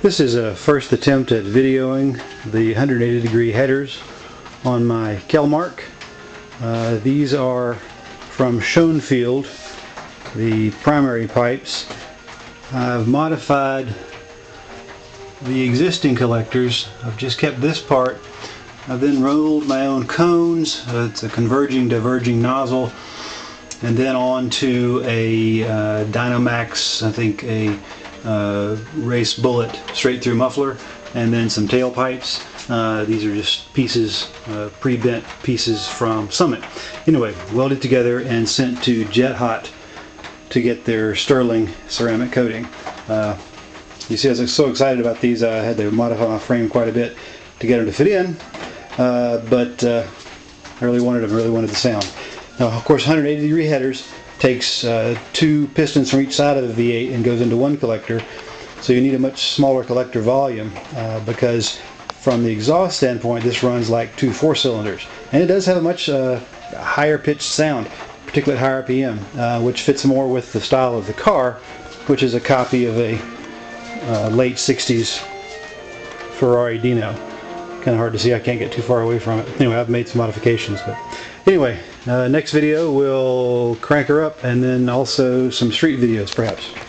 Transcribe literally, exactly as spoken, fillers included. This is a first attempt at videoing the one hundred eighty degree headers on my Kelmark. Uh, these are from Schoenfield, the primary pipes. I've modified the existing collectors. I've just kept this part. I've then rolled my own cones. Uh, it's a converging diverging nozzle, and then on to a uh, Dynomax, I think a Uh, race bullet straight through muffler, and then some tailpipes. Uh, these are just pieces, uh, pre-bent pieces from Summit. Anyway, welded together and sent to Jet Hot to get their Sterling ceramic coating. Uh, you see, I was so excited about these, I had to modify my frame quite a bit to get them to fit in, uh, but uh, I really wanted them, really wanted the sound. Now, of course, one hundred eighty degree headers takes uh, two pistons from each side of the V eight and goes into one collector, so you need a much smaller collector volume uh, because from the exhaust standpoint this runs like two four cylinders, and it does have a much uh, higher pitched sound, particularly at higher R P M, uh, which fits more with the style of the car, which is a copy of a uh, late sixties Ferrari Dino. Kind of hard to see, I can't get too far away from it. Anyway, I've made some modifications, but anyway, uh, next video we'll crank her up, and then also some street videos perhaps.